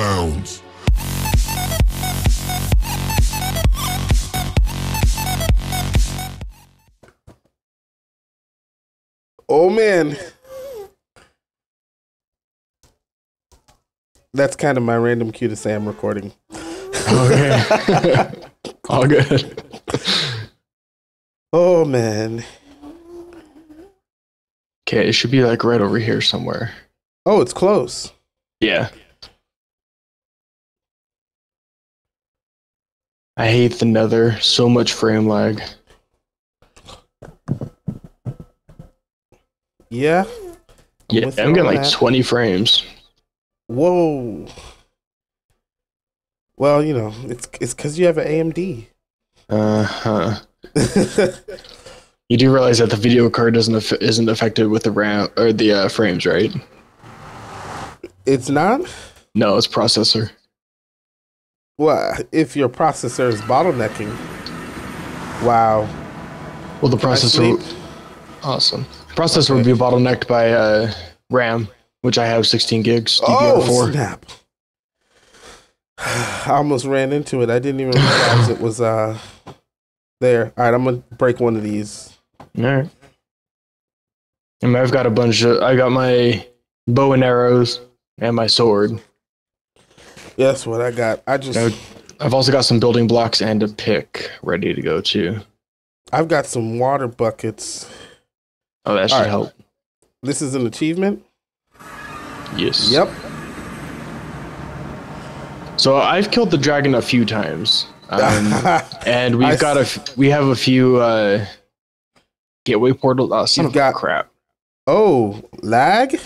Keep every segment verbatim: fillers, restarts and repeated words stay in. bounds. Oh man, that's kind of my random cue to say I'm recording. Okay. All good. Oh man. Okay, it should be like right over here somewhere. Oh, it's close. Yeah. I hate the Nether. So much frame lag. Yeah. Yeah, I'm getting like twenty frames. Whoa. Well, you know, it's it's because you have an A M D. Uh huh. You do realize that the video card doesn't af isn't affected with the RAM or the uh, frames, right? It's not. No, it's processor. Well, if your processor is bottlenecking, wow. Well, the processor. Awesome. Processor okay. would be bottlenecked by uh, RAM, which I have sixteen gigs. D D R four. Oh snap! I almost ran into it. I didn't even realize it was uh there. All right, I'm gonna break one of these. All right. I mean, I've got a bunch of. I got my bow and arrows and my sword. Yeah, that's what I got. I just. I, I've also got some building blocks and a pick ready to go too. I've got some water buckets. Oh, that should right. help. This is an achievement? Yes. Yep. So I've killed the dragon a few times. Um, and we've I got a, we have a few uh, gateway portals. Oh, son of got, crap. Oh, lag?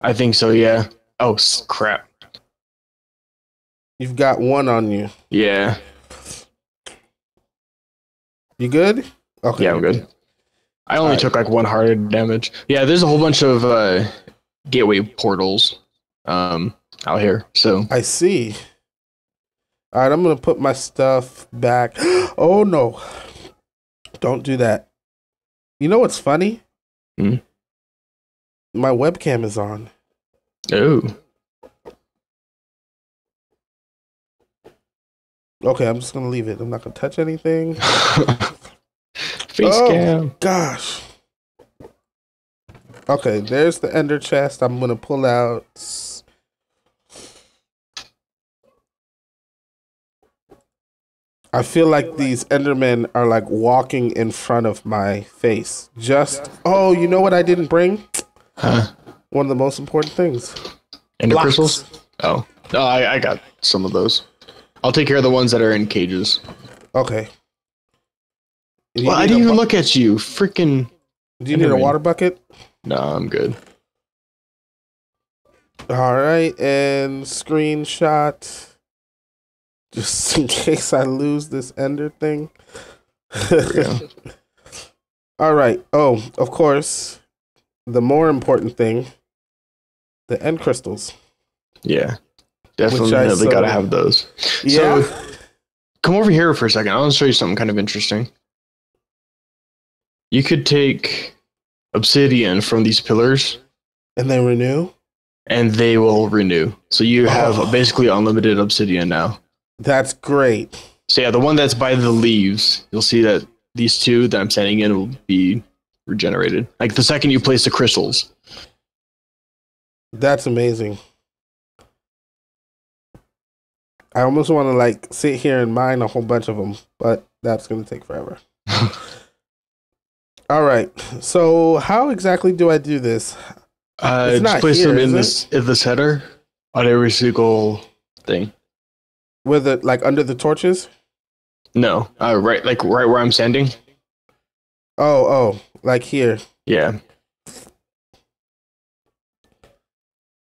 I think so, yeah. Oh, crap. You've got one on you. Yeah. You good? Okay. Yeah, I'm good. I only right. took like one heart damage. Yeah, there's a whole bunch of uh, gateway portals um, out here. So I see. All right, I'm gonna put my stuff back. Oh no! Don't do that. You know what's funny? Hmm? My webcam is on. Oh. Okay, I'm just gonna leave it. I'm not gonna touch anything. Face oh cam. Gosh. Okay, there's the ender chest. I'm gonna pull out. I feel like these Endermen are like walking in front of my face. Just oh, you know what I didn't bring? Huh? One of the most important things. Ender Blocks. crystals? Oh, no, oh, I, I got some of those. I'll take care of the ones that are in cages. Okay. Well, I didn't even look at you, freaking. Do you need a water bucket? No, I'm good. All right, and screenshot, just in case I lose this Ender thing. There we go. All right. Oh, of course, the more important thing, the end crystals. Yeah, definitely gotta have those. Yeah. So, come over here for a second. I want to show you something kind of interesting. You could take obsidian from these pillars. And they renew? And they will renew. So you have oh. basically unlimited obsidian now. That's great. So yeah, the one that's by the leaves, you'll see that these two that I'm sending in will be regenerated. Like the second you place the crystals. That's amazing. I almost want to like sit here and mine a whole bunch of them, but that's going to take forever. All right. So how exactly do I do this? Uh, just place here, them in this in this header on every single thing. With it like under the torches? No. Uh, right, like right where I'm sending. Oh, oh, like here. Yeah.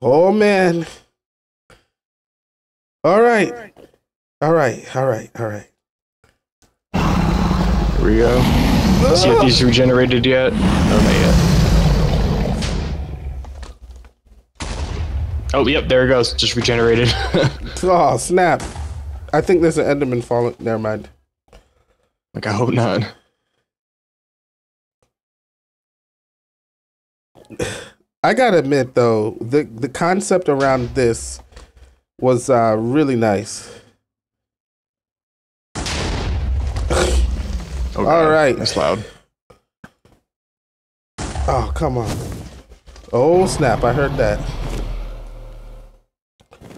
Oh man. All right. All right. All right. All right. Here we go. Let's see if these regenerated yet. Oh, not yet. Oh, yep, there it goes. Just regenerated. Oh, snap. I think there's an Enderman falling. Never mind. Like, I hope not. I gotta admit, though, the, the concept around this was uh, really nice. Oh, all right. That's loud. Oh, come on. Oh, snap. I heard that.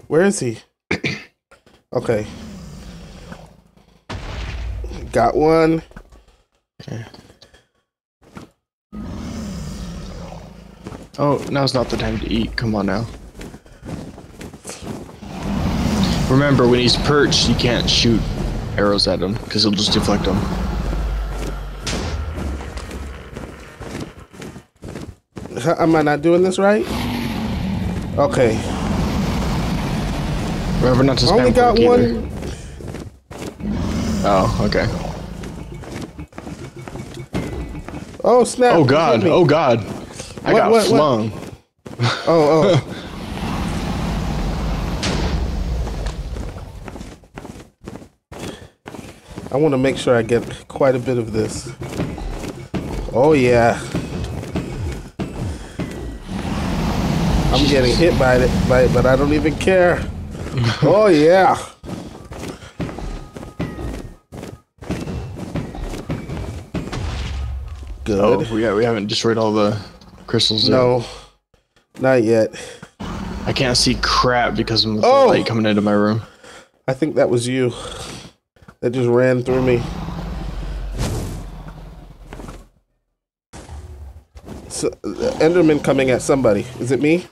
Where is he? Okay. Got one. Okay. Oh, now's not the time to eat. Come on now. Remember, when he's perched, you can't shoot arrows at him, because it'll just deflect him. Am I not doing this right? Okay. Remember not to spam. I only got one. Oh, okay. Oh, snap. Oh, God. Oh, God. I what, got what, flung. What? Oh, oh. I want to make sure I get quite a bit of this. Oh, yeah. I'm getting hit by it, by it, but I don't even care. Oh, yeah. Good. Oh, yeah, we haven't destroyed all the crystals yet. No, not yet. I can't see crap because of the oh. light coming into my room. I think that was you. That just ran through me. So, Enderman coming at somebody. Is it me?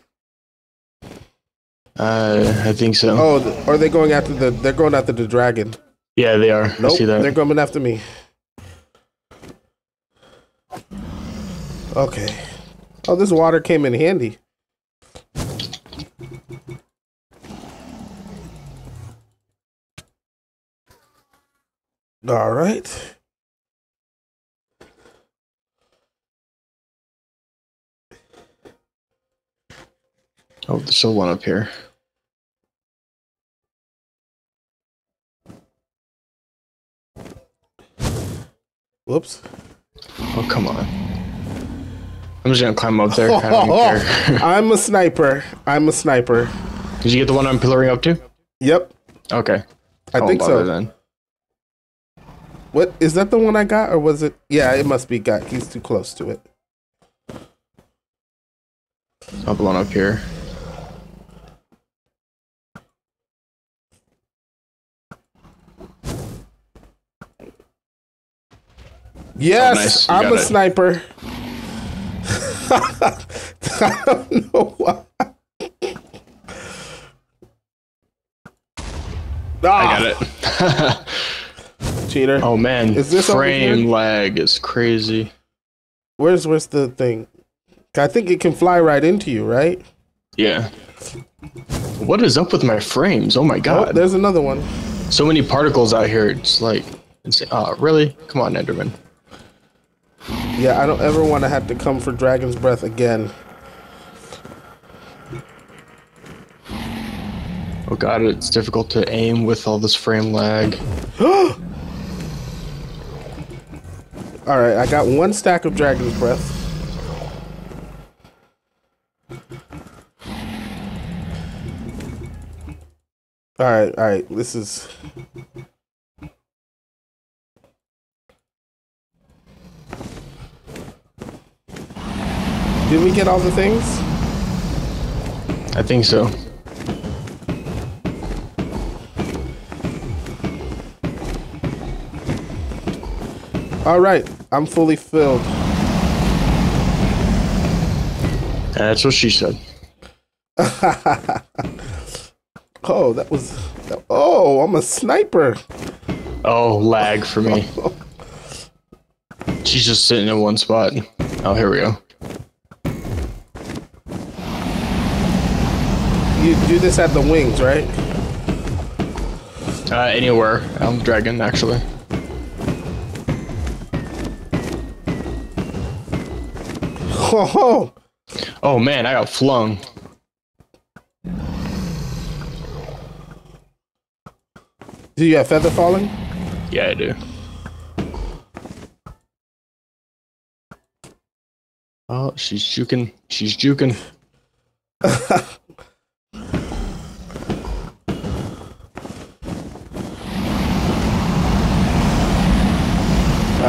Uh, I think so. Oh, th are they going after the? They're going after the dragon. Yeah, they are. Nope, I see that. They're coming after me. Okay. Oh, this water came in handy. All right. Oh, there's still one up here. Whoops. Oh, come on. I'm just gonna climb up there. I don't care. I'm a sniper. I'm a sniper. Did you get the one I'm pillaring up to? Yep. Okay. I, I think so. Then. What is that? The one I got, or was it? Yeah, it must be got. He's too close to it. I'll blow up here. Yes, oh, nice. I'm a it. sniper. I don't know why. Ah. I got it. Cheater. Oh man, is this frame lag is crazy. Where's where's the thing? I think it can fly right into you, right? Yeah. What is up with my frames? Oh my God. Oh, there's another one. So many particles out here. It's like, it's, oh, really? Come on, Enderman. Yeah, I don't ever want to have to come for Dragon's Breath again. Oh God, it's difficult to aim with all this frame lag. All right, I got one stack of Dragon's Breath. All right, all right, this is... Did we get all the things? I think so. All right, I'm fully filled. That's what she said. Oh, that was... That, oh, I'm a sniper. Oh, lag for me. She's just sitting in one spot. Oh, here we go. You do this at the wings, right? Uh, anywhere. I'm dragon, actually. Oh, oh. Oh man, I got flung. Do you have feather falling? Yeah, I do. Oh, she's juking. She's juking.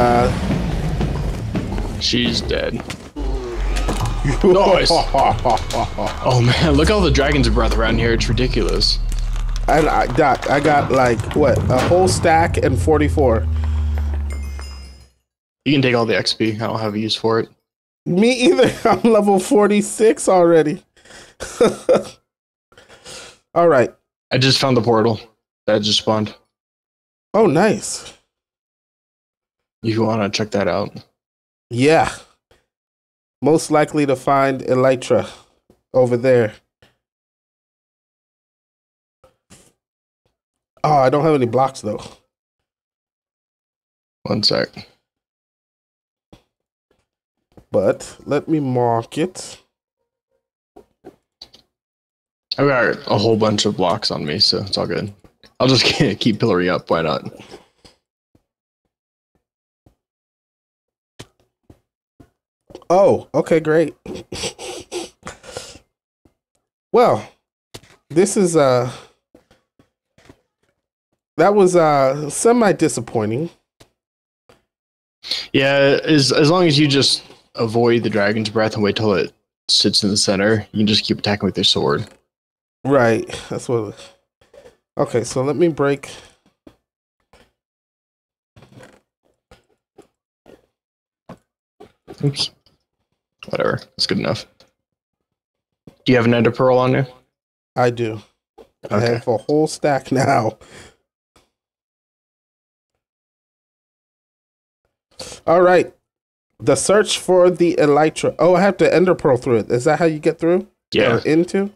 Uh, She's dead. Nice. Oh man, look at all the Dragon's Breath around here. It's ridiculous. I, I got, I got like what, a whole stack and forty-four. You can take all the X P. I don't have a use for it. Me either. I'm level forty-six already. All right. I just found the portal that just spawned. Oh, nice. You want to check that out? Yeah. Most likely to find Elytra over there. Oh, I don't have any blocks though. One sec. But let me mark it. I've got a whole bunch of blocks on me, so it's all good. I'll just keep Pillory up. Why not? Oh, okay, great. Well, this is uh that was uh semi-disappointing. Yeah, as as long as you just avoid the Dragon's Breath and wait till it sits in the center, you can just keep attacking with your sword. Right. That's what it was. Okay, so let me break. Oops. Whatever. It's good enough. Do you have an Ender Pearl on you? I do. Okay. I have a whole stack now. All right. The search for the Elytra. Oh, I have to Ender Pearl through it. Is that how you get through? Yeah. Or into?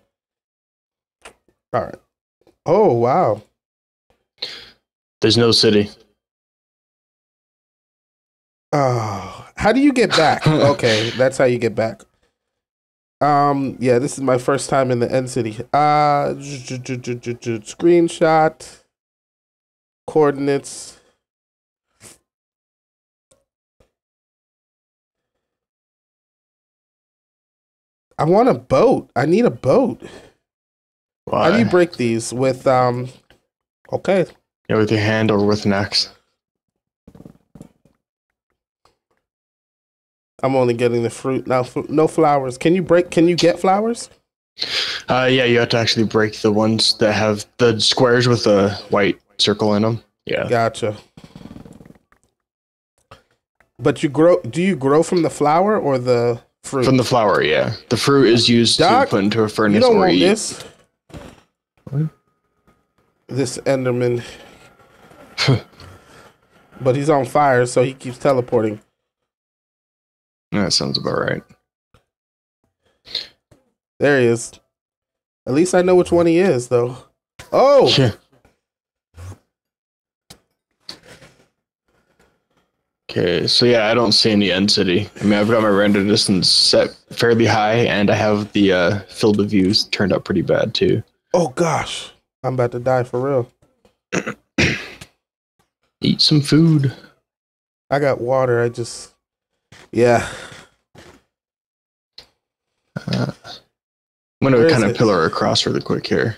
All right. Oh, wow. There's no city. Oh, how do you get back? Okay, that's how you get back. Um, yeah, this is my first time in the end city. Uh, screenshot, coordinates. I want a boat. I need a boat. Why? How do you break these? With, um, okay. Yeah, with your hand or with an axe. I'm only getting the fruit now. No flowers. Can you break? Can you get flowers? Uh, yeah, you have to actually break the ones that have the squares with the white circle in them. Yeah. Gotcha. But you grow? Do you grow from the flower or the fruit? From the flower, yeah. The fruit is used Doc, to put into a furnace. You don't or want eat. This. What? This Enderman. But he's on fire, so he keeps teleporting. That sounds about right. There he is. At least I know which one he is, though. Oh! Yeah. Okay, so yeah, I don't see any end city. I mean, I've got my render distance set fairly high, and I have the uh, field of views turned up pretty bad, too. Oh, gosh. I'm about to die for real. Eat some food. I got water, I just... Yeah. Uh, I'm going to kind of pillar across really quick here.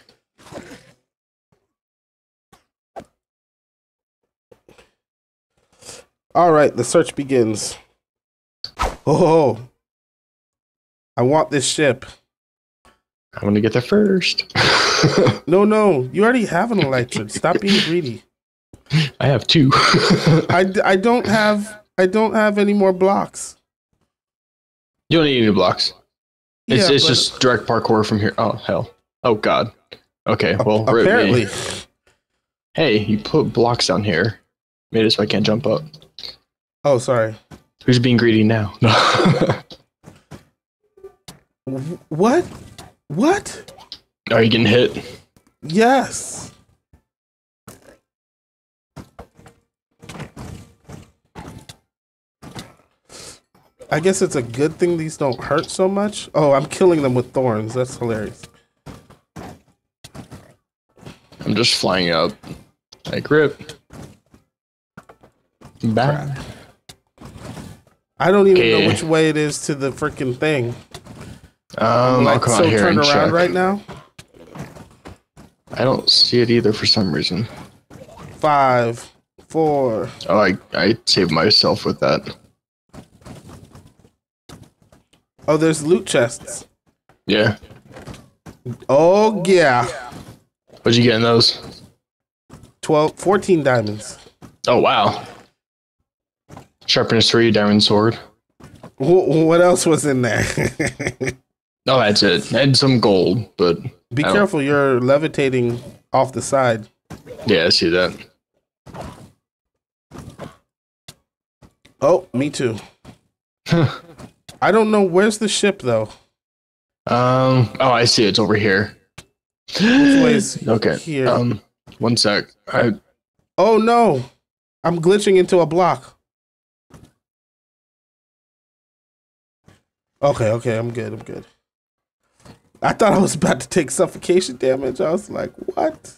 All right, the search begins. Oh, I want this ship. I'm going to get there first. No, no, you already have an Elytra. Stop being greedy. I have two. I, I don't have... I don't have any more blocks. You don't need any blocks. Yeah, it's it's just direct parkour from here. Oh, hell. Oh, God. Okay, well, apparently. Rip me. Hey, you put blocks down here. Made it so I can't jump up. Oh, sorry. Who's being greedy now? What? What? Are you getting hit? Yes. I guess it's a good thing these don't hurt so much. Oh, I'm killing them with thorns. That's hilarious. I'm just flying up. Like, rip. Back. I don't even okay. know which way it is to the freaking thing. Um, like, I'll come so out here turn and around check. Right now? I don't see it either for some reason. Five, four. Oh, I, I saved myself with that. Oh, there's loot chests. Yeah. Oh, yeah. What'd you get in those? twelve, fourteen diamonds. Oh, wow. Sharpness three, diamond sword. W what else was in there? No, that's it. And some gold, but... Be careful, you're levitating off the side. Yeah, I see that. Oh, me too. I don't know. Where's the ship, though? Um. Oh, I see. It's over here. Which way is okay. Here? Um. One sec. I... Oh, no. I'm glitching into a block. Okay, okay. I'm good. I'm good. I thought I was about to take suffocation damage. I was like, what?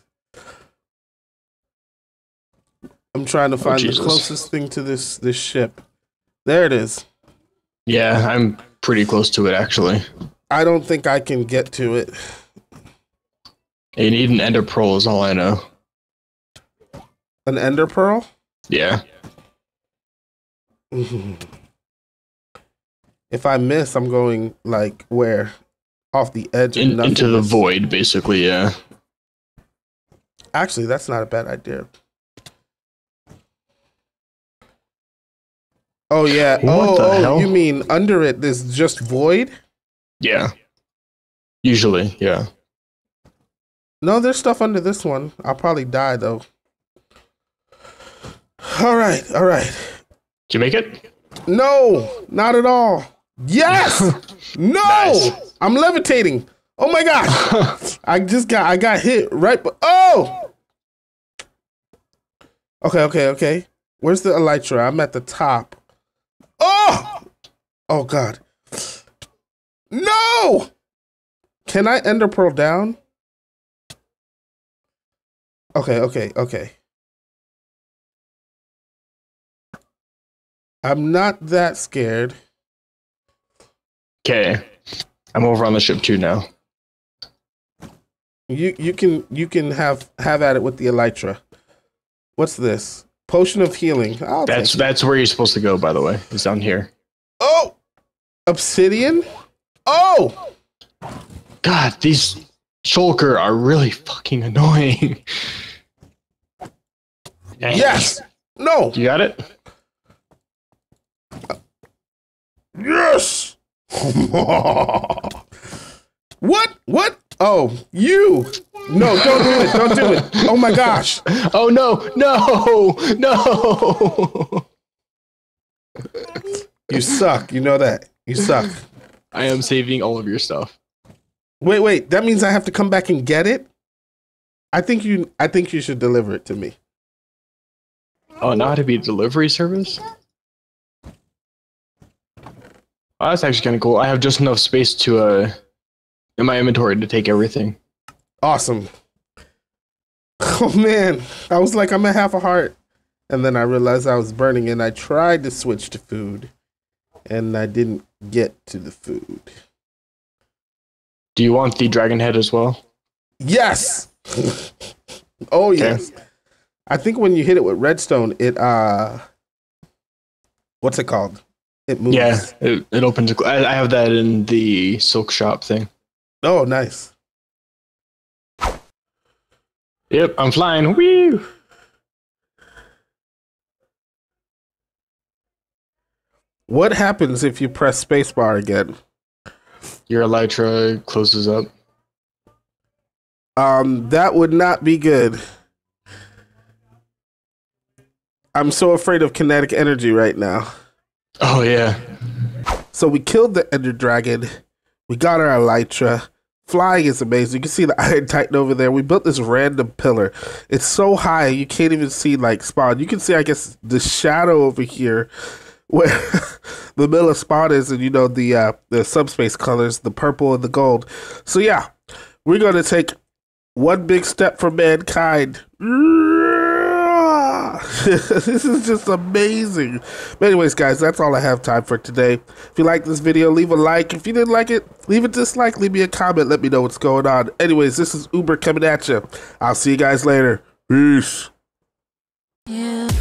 I'm trying to find oh, the closest thing to this, this ship. There it is. Yeah, I'm pretty close to it, actually. I don't think I can get to it. You need an Ender Pearl is all I know. An Ender Pearl? Yeah. If I miss, I'm going, like, where? Off the edge of In, Into the void, basically, yeah. Actually, that's not a bad idea. Oh, yeah. What oh, the hell? You mean under it, there's just void? Yeah. Usually, yeah. No, there's stuff under this one. I'll probably die, though. All right, all right. Did you make it? No, not at all. Yes! No! Nice. I'm levitating. Oh, my gosh. I just got, I got hit right, but oh! Okay, okay, okay. Where's the Elytra? I'm at the top. Oh! Oh, God. No! Can I Ender Pearl down? Okay, okay, okay. I'm not that scared. Okay. I'm over on the ship too now. You you can you can have have at it with the Elytra. What's this? Potion of healing. I'll that's that's where you're supposed to go, by the way. It's down here. Oh, obsidian. Oh, God, these shulker are really fucking annoying. Yes. No. You got it. Yes. What? What? Oh, you. No, don't do it. Don't do it. Oh, my gosh. Oh, no. No. No. You suck. You know that. You suck. I am saving all of your stuff. Wait, wait. That means I have to come back and get it? I think you I think you should deliver it to me. Oh, now to be delivery service? Oh, that's actually kind of cool. I have just enough space to uh in my inventory to take everything. Awesome. Oh, man. I was like, I'm at half a heart. And then I realized I was burning, and I tried to switch to food. And I didn't get to the food. Do you want the dragon head as well? Yes! Oh, yes. Okay. I think when you hit it with redstone, it, uh... what's it called? It moves. Yeah, it, it opens. A, I have that in the silk shop thing. Oh, nice. Yep, I'm flying. Woo! What happens if you press spacebar again? Your Elytra closes up. Um, that would not be good. I'm so afraid of kinetic energy right now. Oh, yeah. So we killed the Ender Dragon. We got our Elytra. Flying is amazing. You can see the Iron Titan over there. We built this random pillar. It's so high you can't even see like spawn. You can see, I guess, the shadow over here where the middle of spawn is, and you know the uh, the subspace colors, the purple and the gold. So yeah, we're gonna take one big step for mankind. This is just amazing. But anyways, guys, that's all I have time for today. If you like this video, leave a like. If you didn't like it, leave a dislike. Leave me a comment. Let me know what's going on. Anyways, this is Uber coming at you. I'll see you guys later. Peace. Yeah.